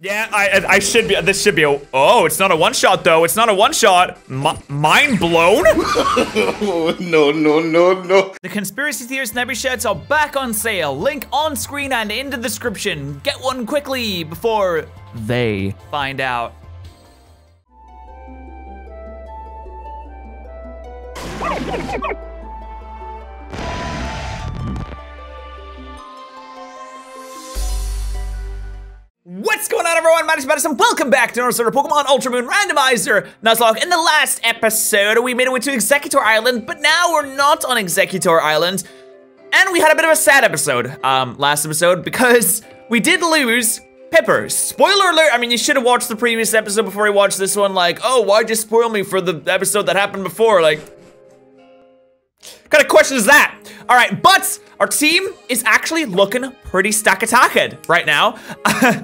Yeah, I should be, this should be a, oh, it's not a one-shot, though. It's not a one-shot. Mind blown? No, no, no, no. The Conspiracy Theorist Nebby shirts are back on sale. Link on screen and in the description. Get one quickly before they find out. What's going on, everyone? Matt is Madison. Welcome back to another Pokemon Ultra Moon Randomizer Nuzlocke. In the last episode, we made it to Exeggutor Island, but now we're not on Exeggutor Island. And we had a bit of a sad episode, last episode, because we did lose Peppers. Spoiler alert, I mean, you should have watched the previous episode before you watched this one, like, oh, why'd you spoil me for the episode that happened before? Like, what kind of question is that? All right, but our team is actually looking pretty stack-attacked right now. I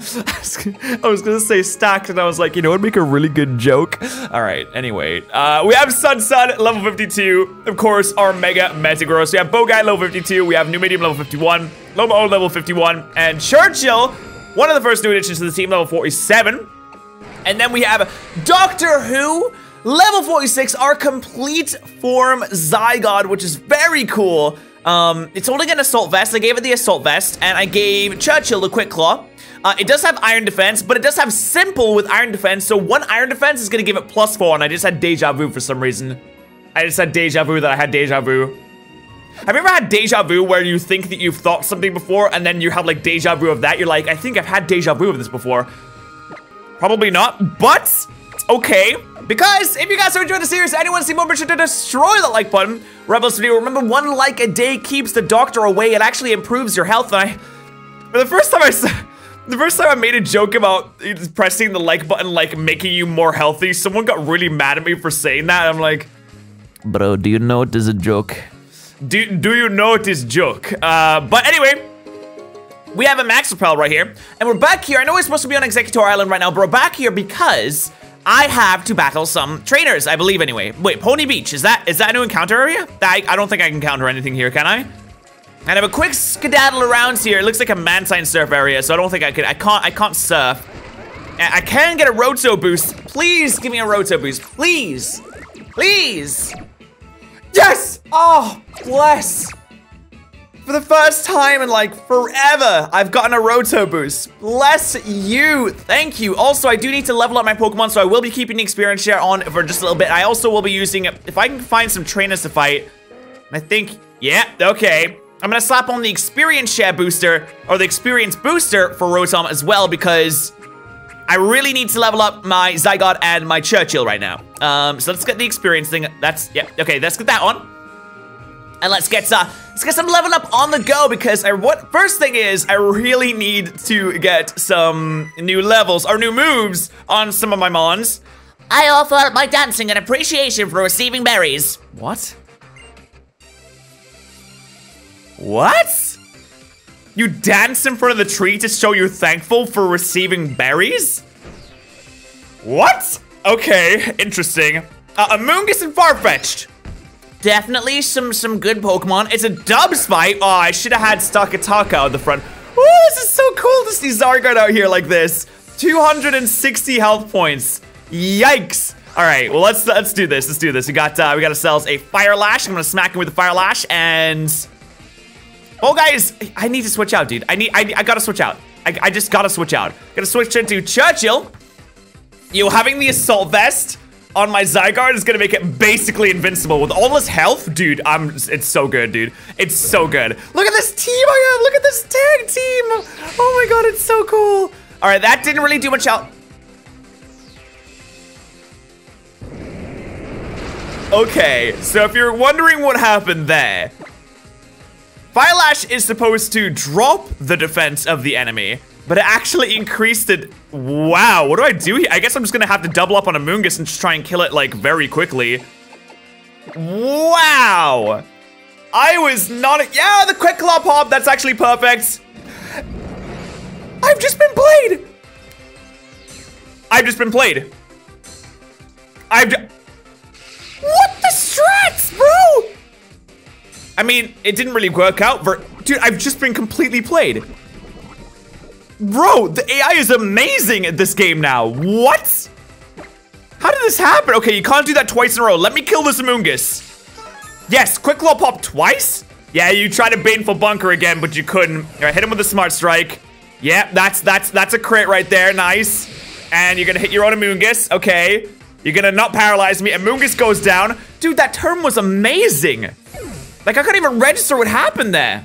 was gonna say stacked, and I was like, you know, it'd make a really good joke. All right, anyway, we have Sun Sun, level 52. Of course, our Mega Metagross. We have Bowguy, level 52. We have New Medium, level 51. Lomo, level 51. And Churchill, one of the first new additions to the team, level 47. And then we have Doctor Who, level 46, our complete form Zygarde, which is very cool. It's holding an assault vest. I gave it the assault vest, and I gave Churchill the quick claw. It does have iron defense, but it does have simple with iron defense, so one iron defense is gonna give it +4, and I just had deja vu for some reason. I just had deja vu that I had deja vu. Have you ever had deja vu where you think that you've thought something before, and then you have like deja vu of that? You're like, I think I've had deja vu of this before. Probably not, but okay, because if you guys are enjoying the series, anyone see more, be sure to destroy that like button. Rebels video, remember, one like a day keeps the doctor away. It actually improves your health. And for the first time I made a joke about pressing the like button, like making you more healthy, someone got really mad at me for saying that. I'm like, bro, do you know it is a joke? Do you know it is joke? But anyway. We have a Max Repel right here, and we're back here. I know we're supposed to be on Exeggutor Island right now, but we're back here because I have to battle some trainers, I believe, anyway. Wait, Pony Beach, is that a new encounter area? I don't think I can counter anything here, can I? And I have a quick skedaddle around here. It looks like a Mantine surf area, so I don't think I could, I can't surf. I can get a Roto boost. Please give me a Roto boost, please. Please. Yes! Oh, bless. For the first time in like forever, I've gotten a Roto boost. Bless you, thank you. Also, I do need to level up my Pokemon, so I will be keeping the experience share on for just a little bit. I also will be using, if I can find some trainers to fight, I think, yeah, okay. I'm gonna slap on the experience share booster, or the experience booster for Rotom as well, because I really need to level up my Zygarde and my Churchill right now. So let's get the experience thing, that's, yeah, okay, let's get that on. And let's get some leveling up on the go, because first thing is I really need to get some new levels or new moves on some of my mons. I offer up my dancing and appreciation for receiving berries. What? What? You dance in front of the tree to show you're thankful for receiving berries? What? Okay, interesting. Amoongus and Farfetch'd. Definitely some good Pokemon. It's a Dubs fight. Oh, I should have had Stakataka out the front. Oh, this is so cool to see Zygarde out here like this. 260 health points. Yikes. All right, well, let's do this. Let's do this. We got ourselves a Fire Lash. I'm gonna smack him with the Fire Lash, and oh, guys, I need to switch out, dude. I gotta switch out. I just gotta switch out. Gonna switch into Churchill. You having the assault vest on my Zygarde is gonna make it basically invincible with all this health, dude. It's so good, dude. It's so good. Look at this team I have. Look at this tag team. Oh my god, it's so cool. All right, that didn't really do much out. Okay, so if you're wondering what happened there, Fire Lash is supposed to drop the defense of the enemy, but it actually increased it. Wow, what do I do here? I guess I'm just gonna have to double up on Amoongus and just try and kill it, like, very quickly. Wow! I was not, yeah, the Quick Claw Pop, that's actually perfect. I've just been played! I've just been played. What the strats, bro? I mean, it didn't really work out, dude, I've just been completely played. Bro, the AI is amazing at this game now. What? How did this happen? Okay, you can't do that twice in a row. Let me kill this Amoongus. Yes, Quick Claw Pop twice? Yeah, you tried to Baneful Bunker again, but you couldn't. All right, hit him with a Smart Strike. Yeah, that's a crit right there. Nice. And you're gonna hit your own Amoongus. Okay. You're gonna not paralyze me. Amoongus goes down. Dude, that turn was amazing. Like, I couldn't even register what happened there.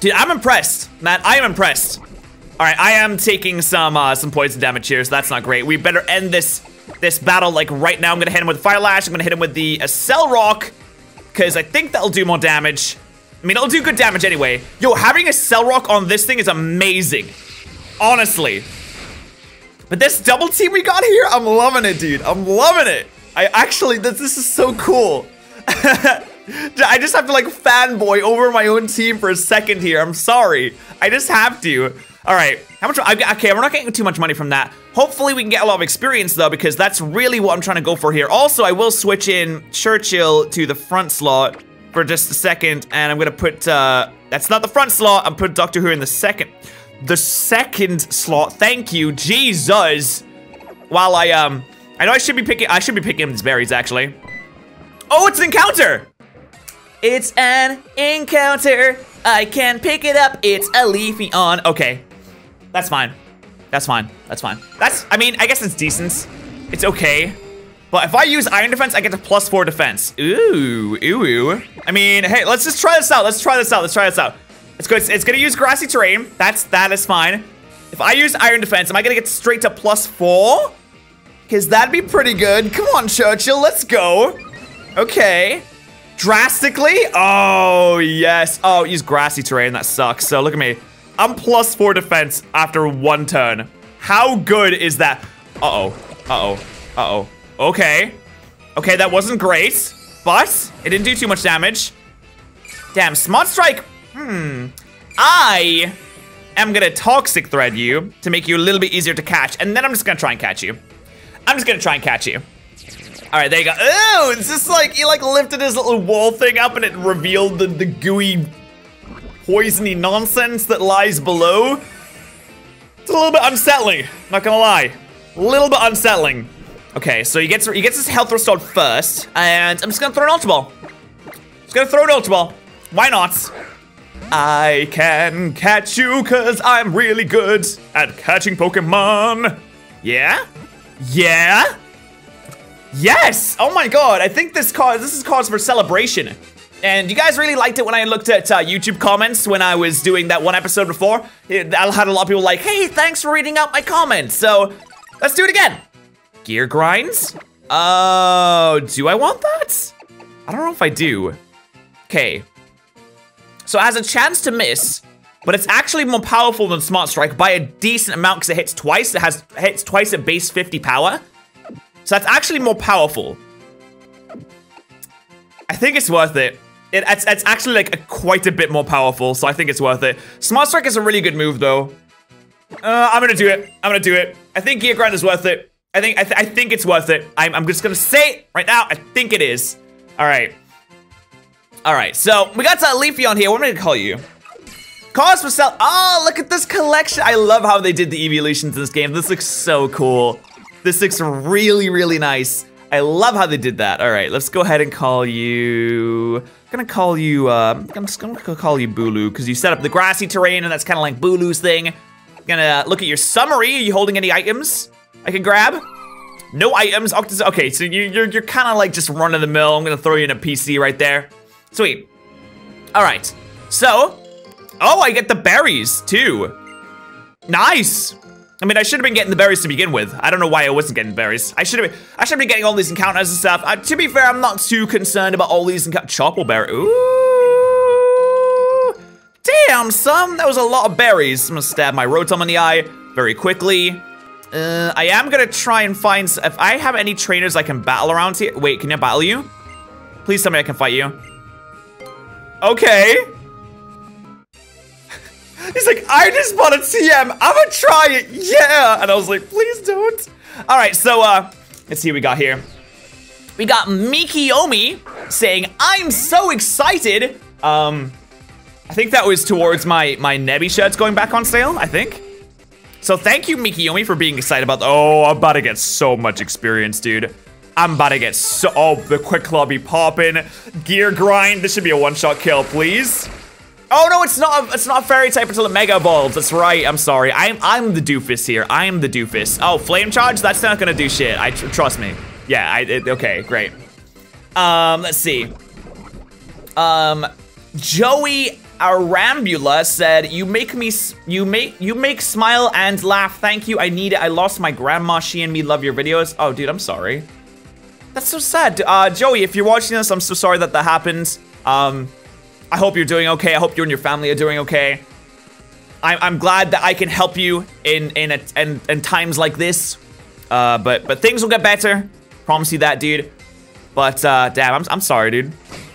Dude, I'm impressed, Matt. I am impressed. All right, I am taking some poison damage here, so that's not great. We better end this battle like right now. I'm gonna hit him with Fire Lash. I'm gonna hit him with the Cell Rock, because I think that'll do more damage. I mean, it'll do good damage anyway. Yo, having a Cell Rock on this thing is amazing, honestly. But this double team we got here, I'm loving it, dude. I'm loving it. I actually, this is so cool. I just have to like fanboy over my own team for a second here. I'm sorry. I just have to. All right, how much? Okay, we're not getting too much money from that. Hopefully we can get a lot of experience though, because that's really what I'm trying to go for here. Also, I will switch in Churchill to the front slot for just a second, and I'm gonna put, that's not the front slot, I'm putting Doctor Who in the second slot, thank you, Jesus. While I know I should be picking these berries actually. Oh, it's an encounter! It's an encounter, I can pick it up, it's a leafy on, okay. That's fine. That's fine. That's fine. That's, I mean, I guess it's decent. It's okay. But if I use Iron Defense, I get to +4 defense. Ooh, ooh. I mean, hey, let's just try this out. It's good. It's gonna use Grassy Terrain. That is fine. If I use Iron Defense, am I gonna get straight to +4? Because that'd be pretty good. Come on, Churchill, let's go. Okay. Drastically? Oh, yes. Oh, use Grassy Terrain, that sucks. So look at me. I'm +4 defense after one turn. How good is that? Uh-oh, uh-oh, uh-oh. Okay. Okay, that wasn't great, but it didn't do too much damage. Damn, Smart Strike. I am gonna Toxic Thread you to make you a little bit easier to catch, and then I'm just gonna try and catch you. All right, there you go. Oh, it's just like, he like lifted his little wall thing up and it revealed the gooey, poisony nonsense that lies below. It's a little bit unsettling, not gonna lie. A little bit unsettling. Okay, so he gets his health restored first, and I'm just gonna throw an Ultra Ball. Why not? I can catch you because I'm really good at catching Pokemon. Yeah? Yeah? Yes! Oh my god, I think this is cause for celebration. And you guys really liked it when I looked at YouTube comments when I was doing that one episode before. I had a lot of people like, hey, thanks for reading out my comments. So let's do it again. Gear Grinds? Oh, do I want that? I don't know if I do. Okay. So it has a chance to miss, but it's actually more powerful than Smart Strike by a decent amount because it hits twice. It hits twice at base 50 power. So that's actually more powerful. I think it's worth it. It's actually like quite a bit more powerful, so I think it's worth it. Smart Strike is a really good move, though. I'm gonna do it. I think Gear Grind is worth it. I think it's worth it. I'm just gonna say it right now. I think it is. All right. All right. So we got that Leafy on here. What am I gonna call you? Cause for Cell. Oh, look at this collection. I love how they did the evolutions in this game. This looks so cool. This looks really, really nice. I love how they did that. All right, let's go ahead and call you. I'm just gonna call you Bulu because you set up the Grassy Terrain and that's kind of like Bulu's thing. I'm gonna look at your summary. Are you holding any items I can grab? No items. Okay, so you're kind of like just run of the mill. I'm gonna throw you in a PC right there. Sweet. All right. So, oh, I get the berries too. Nice. I mean, I should have been getting the berries to begin with. I don't know why I wasn't getting berries. I should have been getting all these encounters and stuff. To be fair, I'm not too concerned about all these encounters. Choppleberry. Ooh. Damn, son. That was a lot of berries. I'm going to stab my Rotom in the eye very quickly. I am going to try and find... If I have any trainers I can battle around here... Wait, can I battle you? Please tell me I can fight you. Okay. He's like, I just bought a TM. I'ma try it, yeah. And I was like, please don't. All right, so let's see what we got here. We got Mikiyomi saying, I'm so excited. I think that was towards my Nebby shirts going back on sale, I think. So thank you, Mikiyomi, for being excited about the— oh, I'm about to get so much experience, dude. I'm about to get so— oh, the Quick Claw be popping. Gear Grind. This should be a one-shot kill, please. Oh, no, it's not. It's not Fairy type until it Mega Evolves. That's right. I'm sorry. I'm the doofus here. I am the doofus. Oh, Flame Charge? That's not gonna do shit. Trust me. Yeah, okay, great. Let's see. Joey Arambula said, you make smile and laugh. Thank you. I need it. I lost my grandma. She and me love your videos. Oh, dude, I'm sorry. That's so sad. Joey, if you're watching this, I'm so sorry that that happened. I hope you're doing okay. I hope you and your family are doing okay. I'm glad that I can help you in times like this. But things will get better. Promise you that, dude. But damn, I'm sorry, dude.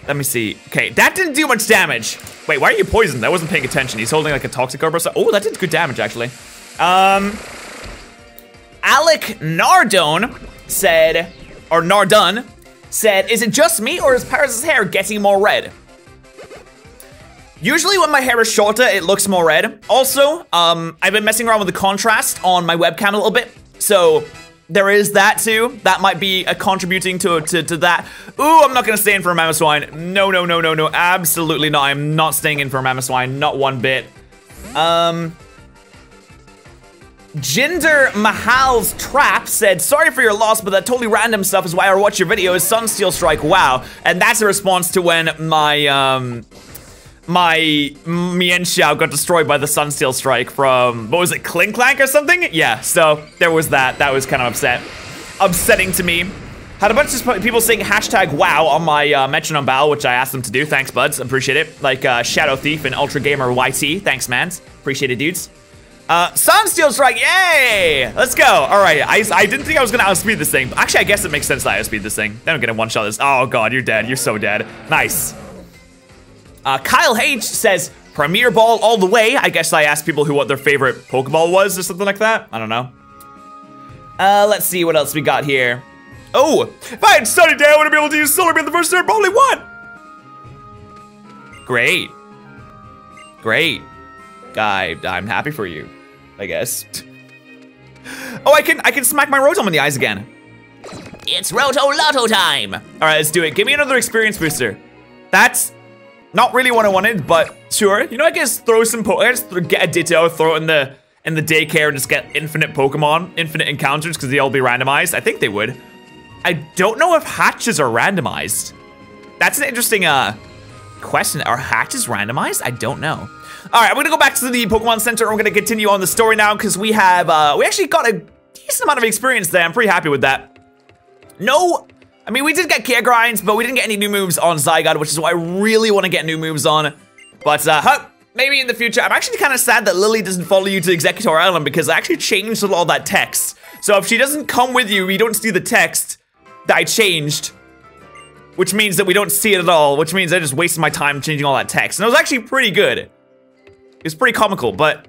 Let me see. Okay, that didn't do much damage. Wait, why are you poisoned? I wasn't paying attention. He's holding like a Toxic Herb or something. Oh, that did good damage, actually. Alec Nardone said, or Nardone said, is it just me or is Paris' hair getting more red? Usually when my hair is shorter, it looks more red. Also, I've been messing around with the contrast on my webcam a little bit. So there is that too. That might be contributing to that. Ooh, I'm not gonna stay in for a Mamoswine. No, no, no, no, no, absolutely not. I'm not staying in for a Mamoswine, not one bit. Jinder Mahal's Trap said, sorry for your loss, but that totally random stuff is why I watch your videos. Sunsteel Strike, wow. And that's a response to when my, my Mian Xiao got destroyed by the Sunsteel Strike from, what was it, Klinklank or something? Yeah, so there was that. That was kind of upsetting to me. Had a bunch of people saying hashtag wow on my metronome battle, which I asked them to do. Thanks, buds. Appreciate it. Like Shadow Thief and Ultra Gamer YT. Thanks, mans. Appreciate it, dudes. Sunsteel Strike. Yay! Let's go. All right. I didn't think I was going to outspeed this thing. Actually, I guess it makes sense that I outspeed this thing. Then I'm going to one-shot this. Oh, God. You're dead. You're so dead. Nice. Kyle H says, Premier Ball all the way. I guess I asked people who what their favorite Pokeball was or something like that. I don't know. Let's see what else we got here. Oh, if I had sunny day, I wouldn't be able to use Solar Beam the first turn, but only one. Great. Great. I'm happy for you, I guess. Oh, I can smack my Rotom in the eyes again. It's Roto-Lotto time. All right, let's do it. Give me another experience booster. That's not really what I wanted, but sure. You know, I guess throw some get a Ditto, throw it in the daycare, and just get infinite Pokemon, infinite encounters, because they all be randomized. I think they would. I don't know if hatches are randomized. That's an interesting question. Are hatches randomized? I don't know. All right, we're gonna go back to the Pokemon Center, and we're gonna continue on the story now, because we have we actually got a decent amount of experience there. I'm pretty happy with that. No. I mean, we did get Gear Grinds, but we didn't get any new moves on Zygarde, which is what I really want to get new moves on. But, hope maybe in the future. I'm actually kind of sad that Lillie doesn't follow you to Exeggutor Island, because I actually changed all that text. So if she doesn't come with you, we don't see the text that I changed, which means that we don't see it at all, which means I just wasted my time changing all that text. And it was actually pretty good. It was pretty comical, but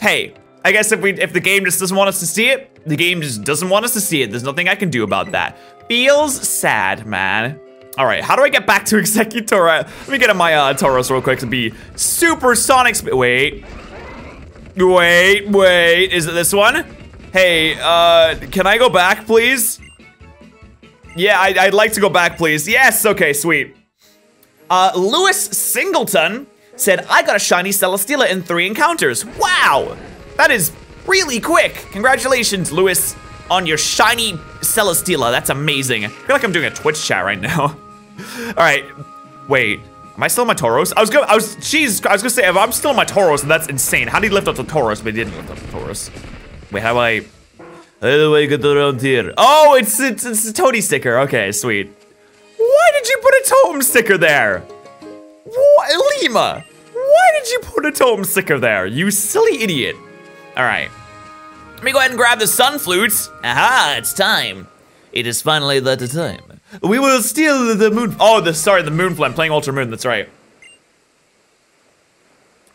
hey, I guess if the game just doesn't want us to see it, the game just doesn't want us to see it. There's nothing I can do about that. Feels sad, man. All right, how do I get back to Exeggutor? Let me get on my Tauros real quick to be supersonic. Wait. Is it this one? Hey, can I go back, please? Yeah, I'd like to go back, please. Yes, okay, sweet. Lewis Singleton said, I got a shiny Celesteela in 3 encounters. Wow, that is really quick. Congratulations, Lewis, on your shiny Celesteela. That's amazing. I feel like I'm doing a Twitch chat right now. All right, wait. Am I still in my Tauros? I was gonna say, if I'm still in my Tauros, that's insane. How do you lift up the Tauros? But he didn't lift up the Tauros. Wait, how do I get around here? Oh, it's a Totem sticker. Okay, sweet. Why did you put a Totem sticker there? What, Lima? Why did you put a Totem sticker there? You silly idiot. All right. Let me go ahead and grab the sun flutes. Aha, it's time. It is finally the time. We will steal the moon. Oh, sorry, the moon flame. Playing Ultra Moon, that's right.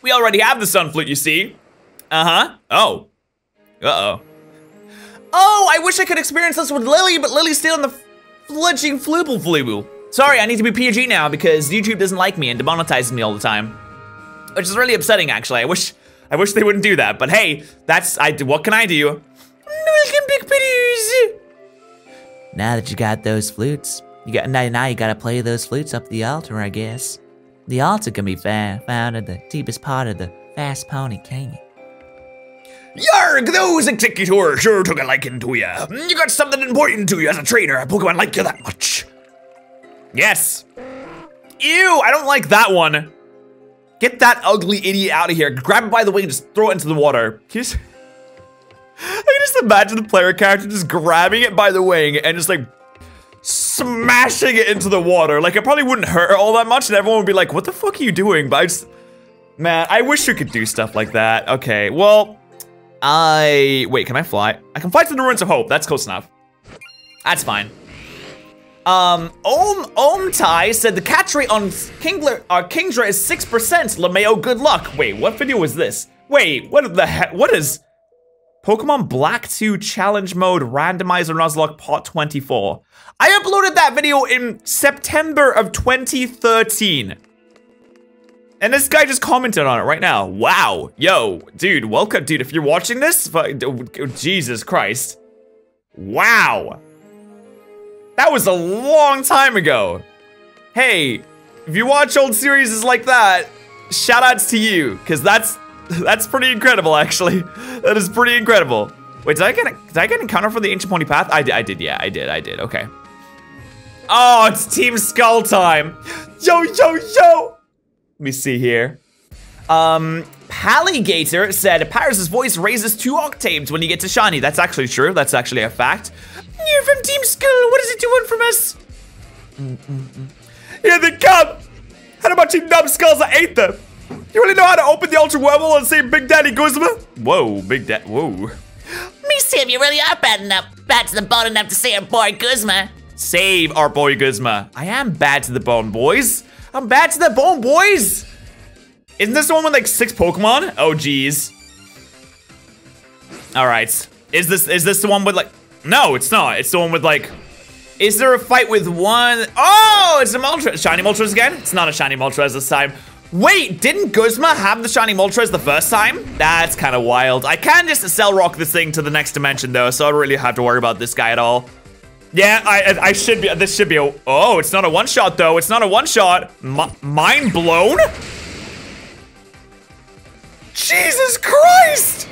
We already have the sun flute, you see. Uh-huh. Oh. Uh-oh. Oh, I wish I could experience this with Lillie, but Lillie's stealing the fledging flooble. Sorry, I need to be PG now because YouTube doesn't like me and demonetizes me all the time. Which is really upsetting, actually. I wish... I wish they wouldn't do that, but hey, that's what can I do? Welcome back, Peppers. Now that you got those flutes, you gotta play those flutes up the altar, I guess. The altar can be found in the deepest part of the Fast Pony Canyon. Yarg, those Exeggutor sure took a liking to ya. You got something important to you as a trainer. A Pokemon like you that much. Yes. Ew, I don't like that one. Get that ugly idiot out of here. Grab it by the wing and just throw it into the water. I can just imagine the player character just grabbing it by the wing and just like smashing it into the water. Like, it probably wouldn't hurt all that much and everyone would be like, what the fuck are you doing? But I just, man, I wish you could do stuff like that. Okay, well, wait, can I fly? I can fly to the Ruins of Hope. That's close enough. That's fine. Omtai said the catch rate on Kingdra is 6%. LeMayo, good luck. Wait, what video was this? Wait, what the heck? What is Pokemon Black 2 Challenge Mode Randomizer Nuzlocke Part 24? I uploaded that video in September of 2013. And this guy just commented on it right now. Wow. Yo, dude, welcome. Dude, if you're watching this, Jesus Christ. Wow. That was a long time ago. Hey, if you watch old series like that, shout outs to you. Because that's pretty incredible, actually. That is pretty incredible. Wait, did I get an encounter for the Ancient Pony Path? I did, yeah, I did. Okay. Oh, it's Team Skull time. Yo, yo, yo. Let me see here. Palligator said, Paris' voice raises 2 octaves when you get to Shiny. That's actually true. That's actually a fact. You're from Team Skull. What is it you want from us? Here they come. How about you numbskulls? I ate them. You really know how to open the Ultra Wormhole and say Big Daddy Guzma? Whoa, Big Daddy. Whoa. Me, Sam, you really are bad enough. Bad to the bone enough to say our boy Guzma. Save our boy Guzma. I am bad to the bone, boys. I'm bad to the bone, boys! Isn't this the one with like 6 Pokemon? Oh, geez. Alright. Is this the one with like... No, it's not. It's the one with like... Is there a fight with one... Oh, it's a Moltres. Shiny Moltres again? It's not a Shiny Moltres this time. Wait, didn't Guzma have the Shiny Moltres the first time? That's kind of wild. I can just Cell Rock this thing to the next dimension though, so I don't really have to worry about this guy at all. Yeah, I should be, this should be a, oh, it's not a one-shot, though. It's not a one-shot. Mind blown? Jesus Christ!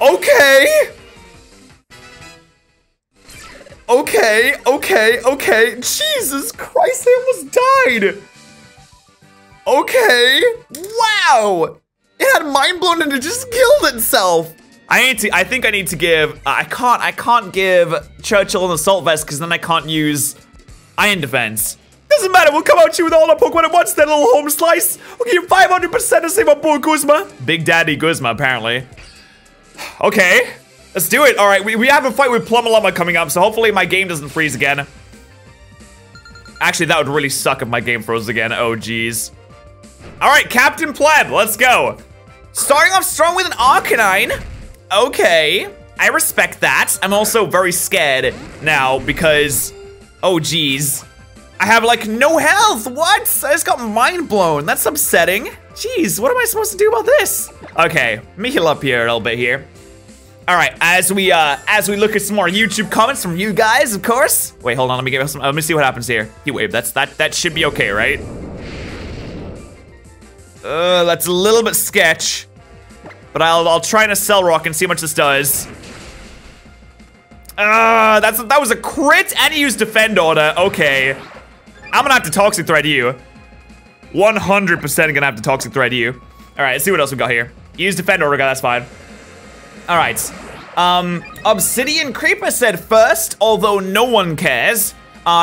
Okay. Okay. Jesus Christ, I almost died. Okay. Wow. It had mind blown and it just killed itself. I think I need to give, I can't give Churchill an assault vest because then I can't use Iron Defense. Doesn't matter, we'll come out you with all our Pokemon at once, that little home slice. We'll give you 500% to save our boy Guzma. Big Daddy Guzma, apparently. Okay, let's do it. All right, we have a fight with Plumalama coming up, so hopefully my game doesn't freeze again. Actually, that would really suck if my game froze again, oh geez. All right, Captain Pleb, let's go. Starting off strong with an Arcanine. Okay, I respect that. I'm also very scared now because, oh geez, I have like no health. What? I just got mind blown. That's upsetting. Jeez, what am I supposed to do about this? Okay, let me heal up here a little bit here. All right, as we look at some more YouTube comments from you guys, of course. Wait, hold on. Let me get some. Let me see what happens here. Heat wave. That should be okay, right? That's a little bit sketch. But I'll try to Cell Rock and see how much this does. That was a crit and he used Defend Order. Okay. I'm gonna have to Toxic Thread you. 100% gonna have to Toxic Thread you. All right, let's see what else we got here. Use Defend Order, guy, that's fine. All right. Obsidian Creeper said first, although no one cares.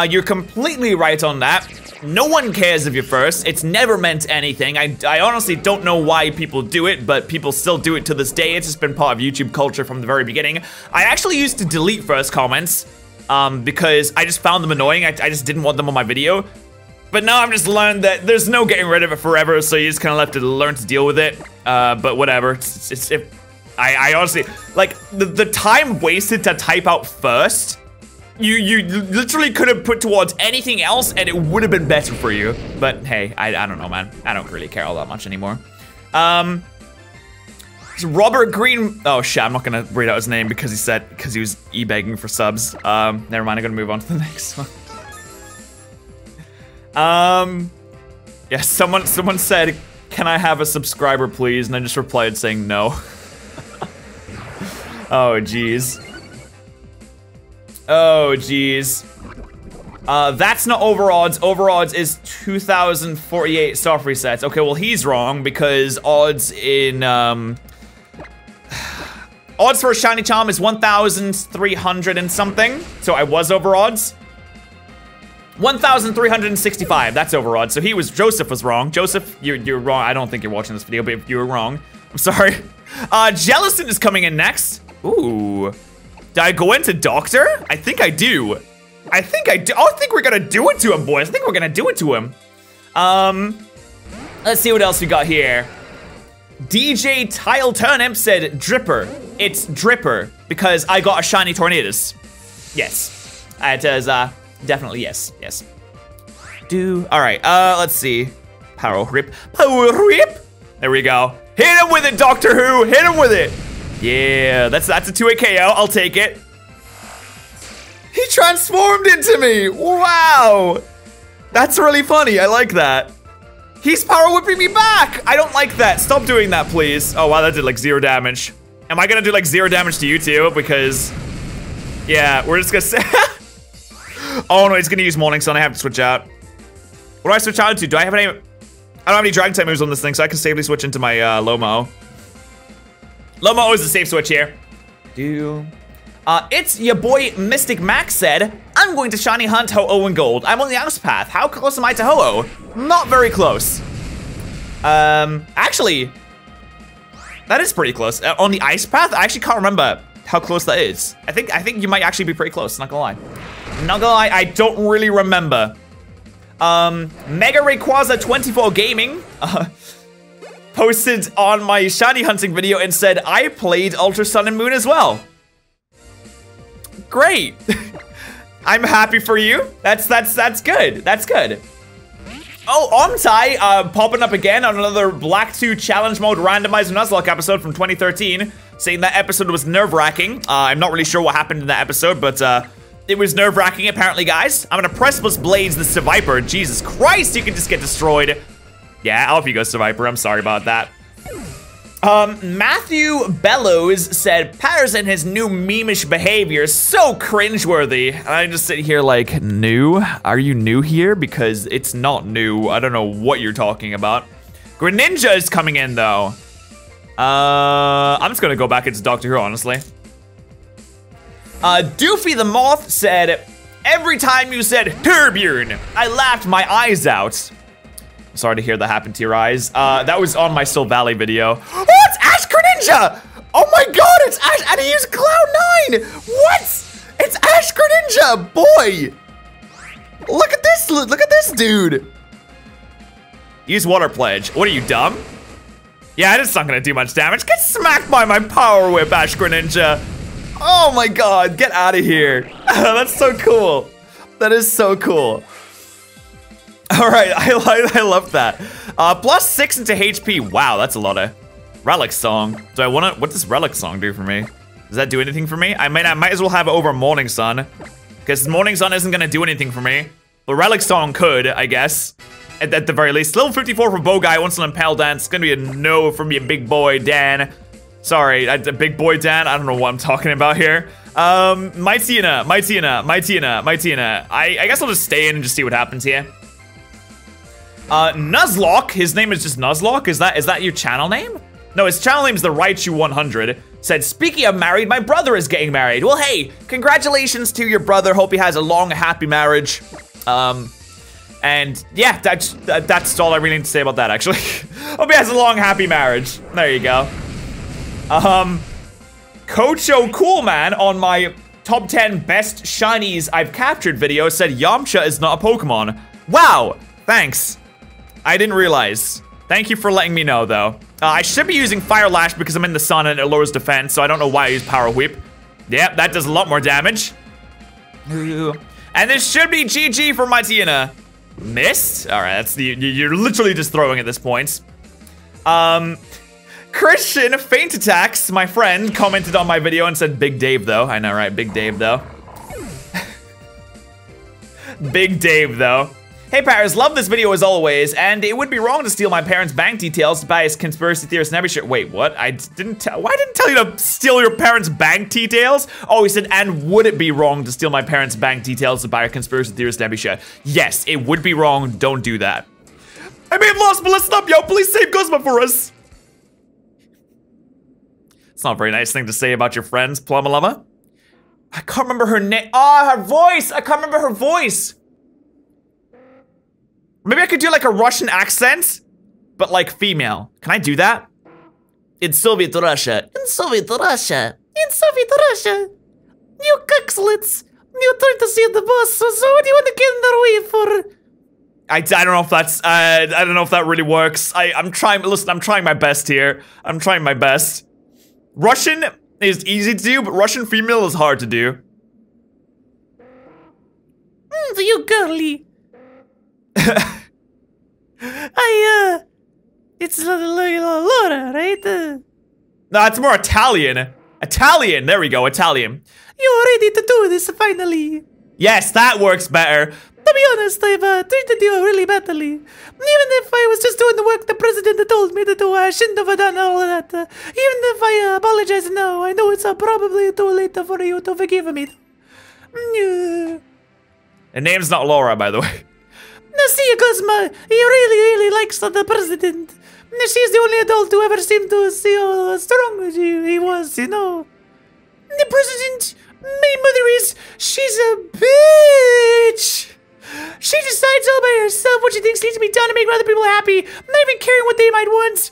You're completely right on that. No one cares if you're first. It's never meant anything. I honestly don't know why people do it, but people still do it to this day. It's just been part of YouTube culture from the very beginning. I actually used to delete first comments because I just found them annoying. I just didn't want them on my video. But now I've just learned that there's no getting rid of it forever, so you just kind of have to learn to deal with it. But whatever. I honestly, like, the time wasted to type out first, You literally could have put towards anything else and it would have been better for you. But hey, I don't know, man. I don't really care all that much anymore. Robert Green. Oh shit! I'm not gonna read out his name because he said because he was e-begging for subs. Never mind. I'm gonna move on to the next one. Yeah, someone said, "Can I have a subscriber, please?" And I just replied saying no. Oh jeez. Oh jeez. That's not Overodds. Overodds is 2048 soft resets. Okay, well he's wrong because odds in odds for a shiny charm is 1,300 and something. So I was Overodds. 1,365. That's Overodds. So he was Joseph was wrong. Joseph, you're wrong. I don't think you're watching this video, but you were wrong. I'm sorry. Jellicent is coming in next. Ooh. Did I go into Doctor? I think I do. I think we're gonna do it to him, boys. I think we're gonna do it to him. Let's see what else we got here. DJ Tile Turnip said Dripper. It's Dripper because I got a shiny Tornadus. Yes, it is definitely yes, yes. Do all right. Let's see. Power Rip. Power Rip. There we go. Hit him with it, Doctor Who. Hit him with it. Yeah, that's a 2-hit KO. I'll take it. He transformed into me! Wow! That's really funny, I like that. He's power whipping me back! I don't like that, stop doing that please. Oh wow, that did like 0 damage. Am I gonna do like 0 damage to you too? Because, yeah, we're just gonna say oh no, he's gonna use Morning Sun, I have to switch out. What do I switch out to? Do I have any? I don't have any Dragon type moves on this thing, so I can safely switch into my Lomo. Lomo is the safe switch here. It's your boy Mystic Max said, I'm going to shiny hunt Ho-Oh and Gold. I'm on the Ouse path. How close am I to Ho-Oh? Not very close. Actually, that is pretty close. On the Ice path, I actually can't remember how close that is. I think you might actually be pretty close, not gonna lie. Not gonna lie, I don't really remember. Mega Rayquaza 24 Gaming posted on my shiny hunting video and said, I played Ultra Sun and Moon as well. Great. I'm happy for you. That's good. That's good. Oh, Omtai popping up again on another Black 2 Challenge Mode Randomizer Nuzlocke episode from 2013, saying that episode was nerve-wracking. I'm not really sure what happened in that episode, but it was nerve-wracking apparently, guys. I'm gonna press plus blades the Seviper. Jesus Christ, you can just get destroyed. Yeah, off you go, Seviper. I'm sorry about that. Matthew Bellows said, Patterson and his new memeish behavior is so cringeworthy. And I just sit here like, new? Are you new here? Because it's not new. I don't know what you're talking about. Greninja is coming in, though. I'm just gonna go back into Doctor Who, honestly. Doofy the Moth said, every time you said, Turbune, I laughed my eyes out. Sorry to hear that happened to your eyes. That was on my Soul Valley video. Oh, it's Ash Greninja! Oh my god, it's Ash, and he used Cloud9! What? It's Ash Greninja, boy! Look at this dude! Use Water Pledge. What are you, dumb? Yeah, it's not gonna do much damage. Get smacked by my Power Whip, Ash Greninja! Oh my god, get out of here. That's so cool. That is so cool. All right, I love that. Plus 6 into HP. Wow, that's a lot of Relic Song. Do I wanna? What does Relic Song do for me? Does that do anything for me? I might as well have it over Morning Sun, because Morning Sun isn't gonna do anything for me. But Relic Song could, I guess, at the very least. Level 54 for Bowguy. Once on Impel Dance. It's gonna be a no from your big boy Dan. Sorry, big boy Dan. I don't know what I'm talking about here. Mightyena. I guess I'll just stay in and just see what happens here. Nuzlocke, his name is just Nuzlocke? Is that your channel name? No, his channel name is the Raichu 100. Said, speaking of married, my brother is getting married. Well, hey, congratulations to your brother. Hope he has a long, happy marriage. And yeah, that's all I really need to say about that, actually. Hope he has a long, happy marriage. There you go. Kocho Coolman on my top 10 best shinies I've captured video said, Yamcha is not a Pokemon. Wow, thanks. I didn't realize. Thank you for letting me know, though. I should be using Fire Lash because I'm in the sun and it lowers defense, so I don't know why I use Power Whip. Yep, that does a lot more damage. And this should be GG for Mightyena. Missed? All right, that's you're literally just throwing at this point. Christian Faint Attacks, my friend, commented on my video and said Big Dave though. I know, right? Big Dave though. Big Dave though. Hey Paris, love this video as always, and it would be wrong to steal my parents' bank details to buy as conspiracy theorists and every shit. Wait, what? Why didn't tell you to steal your parents' bank details? Oh, he said, and would it be wrong to steal my parents' bank details to buy a conspiracy theorist and every shit? Yes, it would be wrong, don't do that. I may have lost, but listen up, yo, please save Guzma for us. It's not a very nice thing to say about your friends, Plumalama. I can't remember her name, her voice, I can't remember her voice. Maybe I could do like a Russian accent, but like female. Can I do that? In Soviet Russia. In Soviet Russia. In Soviet Russia. You cucks, you try to see the boss, so what do you want to get in the way for? I don't know if that's, I don't know if that really works. I'm trying, listen, I'm trying my best here. I'm trying my best. Russian is easy to do, but Russian female is hard to do. You girly. It's Laura, right? No, it's more Italian. Italian, there we go, Italian. You're ready to do this, finally. Yes, that works better. To be honest, I've treated you really badly. Even if I was just doing the work the president told me to do, I shouldn't have done all of that. Even if I apologize now, I know it's probably too late for you to forgive me. Her name's not Laura, by the way. See, Guzma, he really likes the president. She's the only adult who ever seemed to see how strong he was, you know. The president, my mother is, she's a bitch. She decides all by herself what she thinks needs to be done to make other people happy, not even caring what they might want.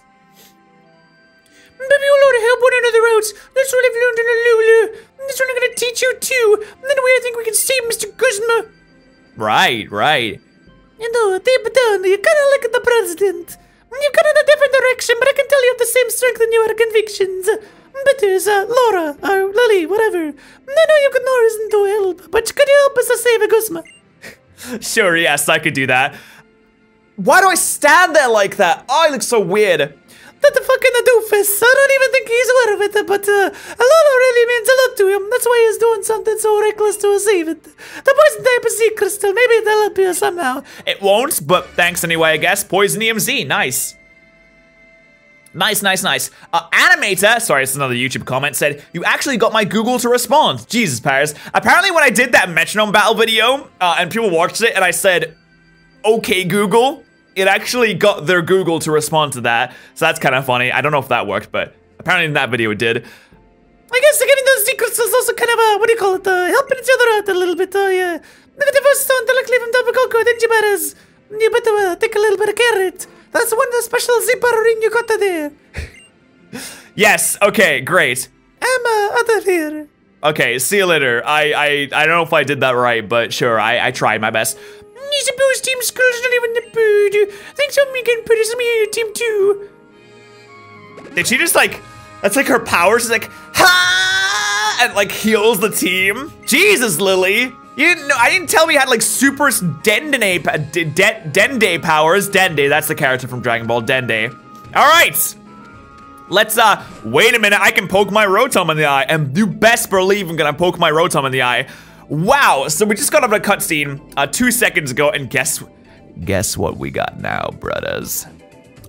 Maybe we'll learn to help one another out. That's what I've learned in Lulu. That's what I'm going to teach you too. Then I think we can save Mr. Guzma. Right, right. You know, deep down, you kind of like the president. You kind of in a different direction, but I can tell you have the same strength in your convictions. But there's Laura, or Lillie, whatever. I know you got no reason to help, but could you help us to save Guzma? Sure, yes, I could do that. Why do I stand there like that? Oh, I look so weird. That the fucking doofus. I don't even think he's aware of it, but Laura really means a lot to him. That's why he's doing something so reckless to save it. The poison type of sea crystal, maybe it'll help you somehow. It won't, but thanks anyway, I guess. Poison EMZ, nice. Nice, nice, nice. Animator, sorry, it's another YouTube comment, said, you actually got my Google to respond. Jesus, Paris. Apparently when I did that metronome battle video, and people watched it, and I said, okay, Google. It actually got their Google to respond to that, so that's kind of funny. I don't know if that worked, but apparently in that video it did. I guess giving those secrets is also kind of what do you call it? Helping each other out a little bit. Yeah. The first stone directly from Tobacco, then you better take a little bit of carrot. That's one of the special zipper ring you got there. Yes. Okay. Great. I'm out of here. Okay. See you later. I don't know if I did that right, but sure. I tried my best. You suppose Team Skull's not even the bird. Thanks for me getting put us in your team too. Did she just like, that's like her power, she's like, ha! And like heals the team. Jesus, Lillie. You didn't know, I didn't tell me you had like super Dende powers. Dende, that's the character from Dragon Ball, Dende. All right. Let's, wait a minute, I can poke my Rotom in the eye. And you best believe I'm gonna poke my Rotom in the eye. Wow, so we just got up a cutscene 2 seconds ago, and guess what we got now, brothers?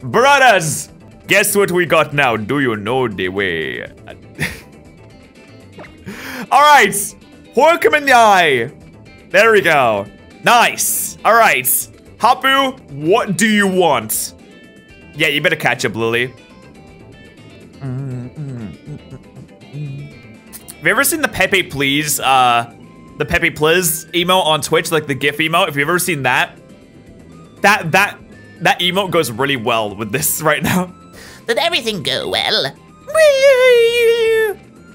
Brothers! Guess what we got now? Do you know the way? All right, poke him in the eye. There we go. Nice. All right, Hapu, what do you want? Yeah, you better catch up, Lillie. Have you ever seen the Pepe Please? The Peppy Pliz emote on Twitch, like the GIF emote. If you've ever seen that, that emote goes really well with this right now. Did everything go well?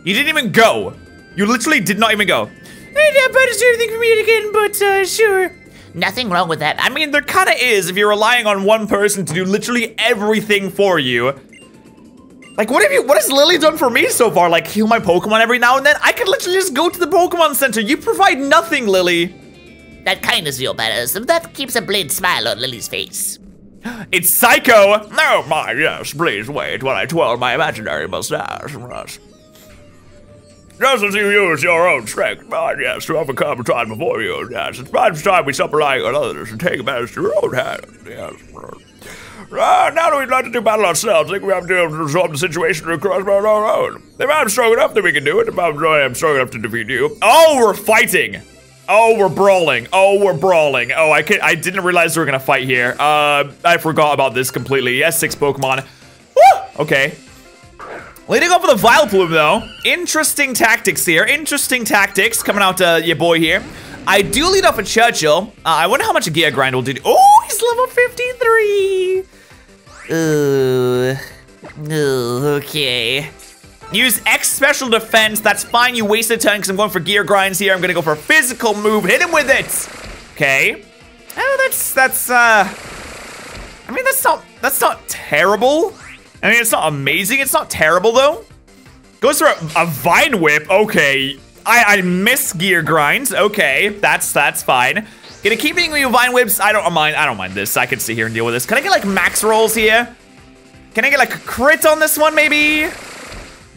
You didn't even go. You literally did not even go. I didn't do anything for me again, but sure. Nothing wrong with that. I mean, there kind of is if you're relying on one person to do literally everything for you. Like, what has Lillie done for me so far? Like, heal my Pokemon every now and then? I could literally just go to the Pokemon Center. You provide nothing, Lillie. That kindness of your manners, that keeps a bland smile on Lily's face. It's Psycho! Oh my, yes, please wait while I twirl my imaginary mustache. Just as you use your own strength, but yes, to overcome time before you, yes, it's perhaps time we stop relying on others and take matters to your own hand, yes. Now that we'd like to do battle ourselves, I think we have to resolve the situation across on our own. If I'm strong enough, then we can do it. If I'm strong enough to defeat you. Oh, we're fighting! Oh, we're brawling. Oh, we're brawling. Oh, I didn't realize we were gonna fight here. I forgot about this completely. Yes, 6 Pokemon. Woo! Okay. Leading off with a Vileplume, though. Interesting tactics here. Interesting tactics coming out to your boy here. I do lead off with Churchill. I wonder how much a Gear Grind will do. Oh, he's level 53. Ooh, okay. Use X special defense. That's fine. You wasted a turn because I'm going for Gear Grinds here. I'm going to go for a physical move. Hit him with it. Okay. Oh, I mean, that's not terrible. I mean, it's not amazing. It's not terrible, though. Goes for a Vine Whip. Okay. I miss Gear Grinds. Okay. That's fine. Gonna keep eating with Vine Whips. I don't mind this. I can sit here and deal with this. Can I get, like, max rolls here? Can I get, like, a crit on this one, maybe?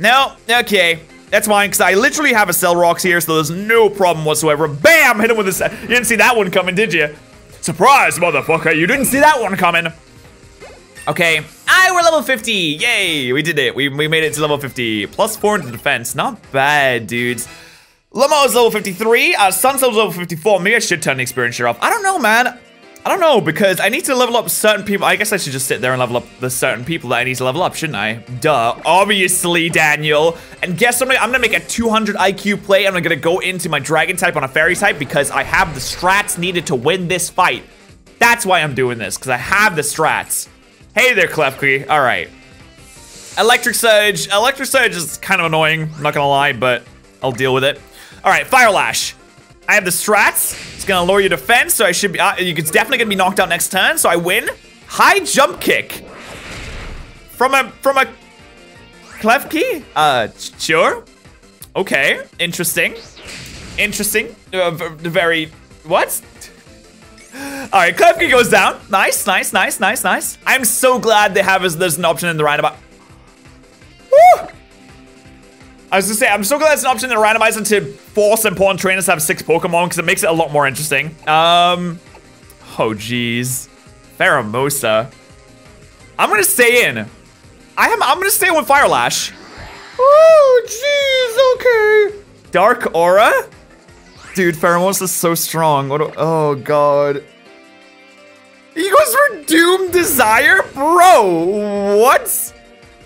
No, okay, that's fine, because I literally have a Cell Rocks here, so there's no problem whatsoever. Bam, hit him with a, you didn't see that one coming, did you? Surprise, motherfucker, you didn't see that one coming. Okay, we're level 50, yay, we did it, we made it to level 50. Plus 4 into defense, not bad, dudes. Lamo's level 53, Sun's level 54, maybe I should turn the experience share off. I don't know, man. I don't know, because I need to level up certain people. I guess I should just sit there and level up the certain people that I need to level up, shouldn't I? Duh. Obviously, Daniel. And guess what? I'm going to make a 200 IQ play, and I'm going to go into my Dragon type on a Fairy type because I have the strats needed to win this fight. That's why I'm doing this, because I have the strats. Hey there, Klefki. All right. Electric Surge. Electric Surge is kind of annoying, I'm not going to lie, but I'll deal with it. All right, Fire Lash. I have the strats. It's gonna lower your defense, so I should be. It's definitely gonna be knocked out next turn, so I win. High jump kick from a Klefki. Sure. Okay, interesting. Interesting. Very what? All right, Klefki goes down. Nice, nice, nice, nice, nice. I'm so glad they have there's an option in the roundabout. Woo! I was gonna say, I'm so glad it's an option to randomize and to force important trainers to have 6 Pokemon because it makes it a lot more interesting. Oh geez, Pheromosa. I'm gonna stay in. I'm gonna stay with Fire Lash. Oh geez, okay. Dark Aura, dude. Pheromosa's so strong. Oh god. He goes for Doom Desire, bro. What?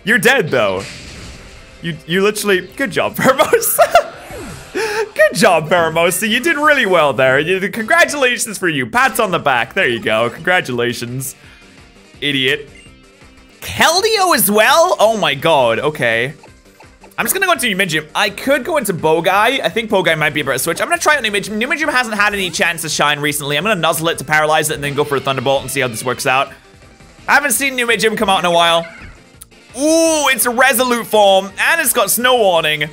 You're dead though. You literally, good job, Pheromosa. Good job, Pheromosa. You did really well there. Congratulations for you. Pats on the back. There you go. Congratulations, idiot. Keldeo as well? Oh my god. Okay. I'm just gonna go into New Medium. I could go into Bowguy. I think Bowguy might be a better switch. I'm gonna try out New Medium. New Medium hasn't had any chance to shine recently. I'm gonna nuzzle it to paralyze it and then go for a Thunderbolt and see how this works out. I haven't seen New Medium come out in a while. Ooh, it's a Resolute form, and it's got Snow Warning.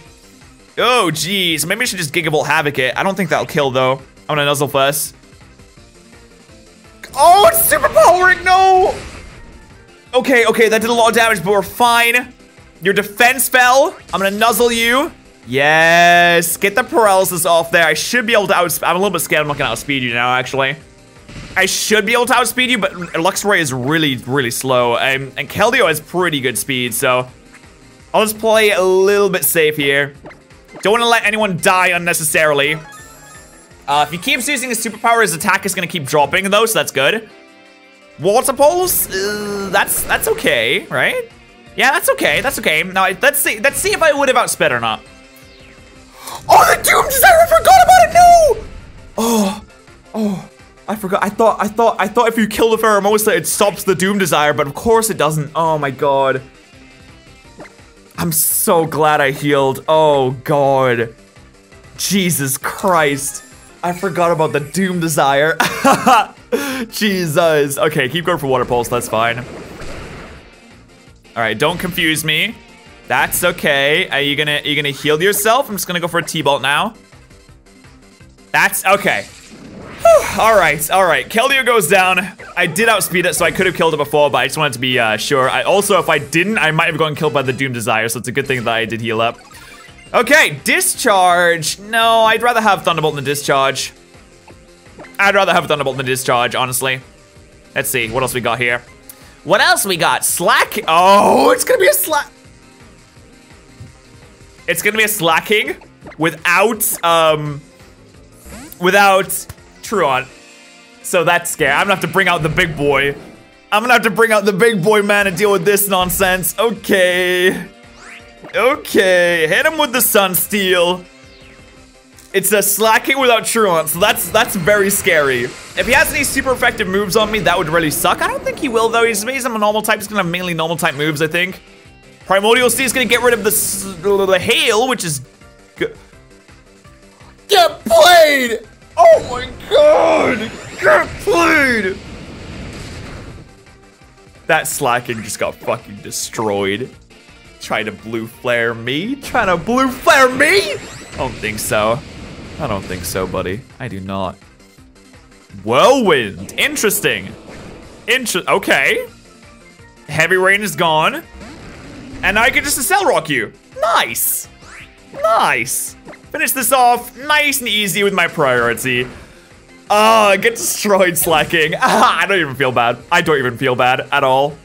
Oh, jeez. Maybe I should just Giga Bolt Havoc it. I don't think that'll kill, though. I'm gonna Nuzzle first. Oh, it's Super Powering, no! Okay, okay, that did a lot of damage, but we're fine. Your defense fell. I'm gonna Nuzzle you. Yes, get the Paralysis off there. I should be able to outspeed. I'm a little bit scared I'm not gonna outspeed you now, actually. I should be able to outspeed you, but Luxray is really, really slow. And Keldeo has pretty good speed, so I'll just play a little bit safe here. Don't want to let anyone die unnecessarily. If he keeps using his superpower, his attack is going to keep dropping, though, so that's good. Water Pulse? That's okay, right? Yeah, that's okay, that's okay. Now, let's see if I would have outsped or not. Oh, the Doom Desire! I forgot about it! No! Oh, oh. I forgot. I thought if you kill the Pheromosa, it stops the Doom Desire, but of course it doesn't. Oh my god. I'm so glad I healed. Oh god. Jesus Christ. I forgot about the Doom Desire. Jesus. Okay, keep going for Water Pulse. That's fine. All right, don't confuse me. That's okay. Are you gonna heal yourself? I'm just gonna go for a T-Bolt now. That's okay. Whew. All right. Keldeo goes down. I did outspeed it, so I could have killed it before, but I just wanted to be sure. Also, if I didn't, I might have gotten killed by the Doom Desire, so it's a good thing that I did heal up. Okay, Discharge. No, I'd rather have Thunderbolt than Discharge. Honestly. Let's see, what else we got here? Slack. Oh, it's gonna be a Slack. It's gonna be a Slacking without, Truon. So that's scary. I'm gonna have to bring out the big boy. Man, and deal with this nonsense. Okay. Okay, hit him with the Sunsteel. It's a Slacking without Truant, so that's very scary. If he has any super effective moves on me, that would really suck. I don't think he will, though. He's a normal type. He's gonna have mainly normal type moves, I think. Primordial Sea is gonna get rid of the hail, which is good. Get played! Oh my god! Get played! That Slacking just got fucking destroyed. Try to blue flare me? I don't think so. Buddy. I do not. Whirlwind. Interesting. Okay. Heavy Rain is gone. And I can just Cell Rock you. Nice. Finish this off nice and easy with my priority. I get destroyed, Slacking. I don't even feel bad. At all.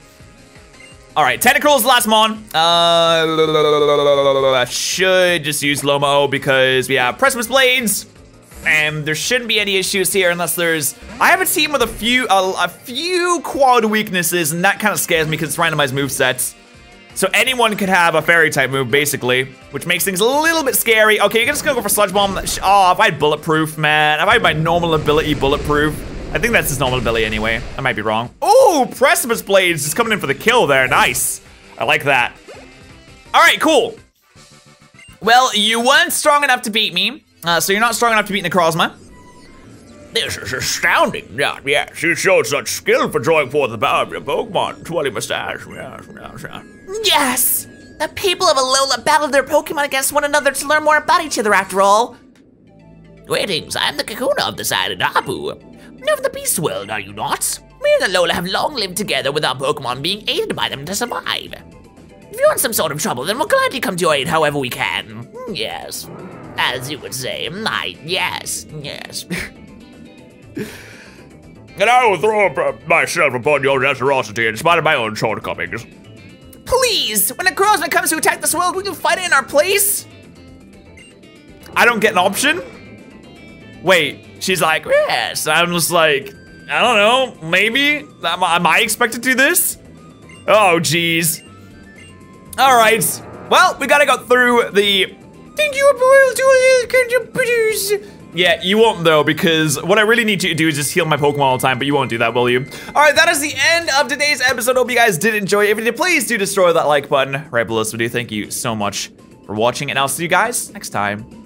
All right, Tentacruel is the last Mon. I should just use Lomo because we have Precipice Blades, and there shouldn't be any issues here unless there's. I have a team with a few quad weaknesses, and that kind of scares me because it's randomized movesets. So anyone could have a Fairy type move basically, which makes things a little bit scary. Okay, you're just gonna go for Sludge Bomb. Oh, if I had Bulletproof, man. If I had my normal ability, Bulletproof. I think that's his normal ability anyway. I might be wrong. Oh, Precipice Blades is coming in for the kill there. Nice. I like that. All right, cool. Well, you weren't strong enough to beat me, so you're not strong enough to beat Necrozma. This is astounding. Yes, you showed such skill for drawing forth the power of your Pokemon. Twirly Mustache. Yes! The people of Alola battled their Pokemon against one another to learn more about each other after all. Greetings, I'm the Kakuna of this island, Apu. Of the Beast World, are you not? We and Alola have long lived together with our Pokemon being aided by them to survive. If you're in some sort of trouble, then we'll gladly come to your aid however we can. Yes. As you would say, yes. And I will throw myself upon your generosity in spite of my own shortcomings. Please, when a Crozman comes to attack this world, we can fight it in our place? I don't get an option? Wait. She's like, yes. I'm just like, I don't know, maybe? Am I expected to do this? Oh, jeez. All right. Well, we gotta go through the... Thank you. Yeah, you won't, though, because what I really need you to do is just heal my Pokemon all the time, but you won't do that, will you? All right, that is the end of today's episode. Hope you guys did enjoy it. If you did, please do destroy that like button right below this video. Thank you so much for watching, and I'll see you guys next time.